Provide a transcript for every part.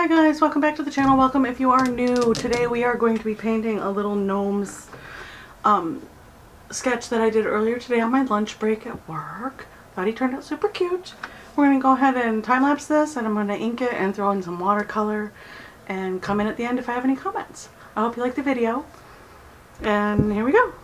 Hi guys, welcome back to the channel. Welcome if you are new. Today we are going to be painting a little gnome's sketch that I did earlier today on my lunch break at work. Thought he turned out super cute. We're going to go ahead and time-lapse this, and I'm going to ink it and throw in some watercolor and come in at the end if I have any comments. I hope you like the video, and here we go.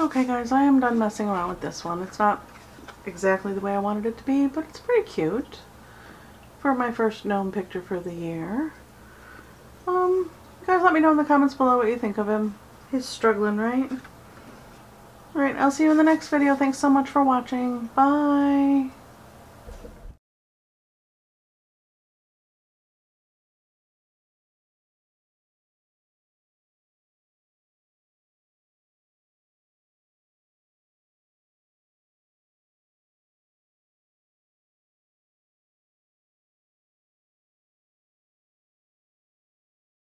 Okay guys, I am done messing around with this one. It's not exactly the way I wanted it to be, but it's pretty cute for my first gnome picture for the year. You guys let me know in the comments below what you think of him. He's struggling, right? Alright, I'll see you in the next video. Thanks so much for watching. Bye!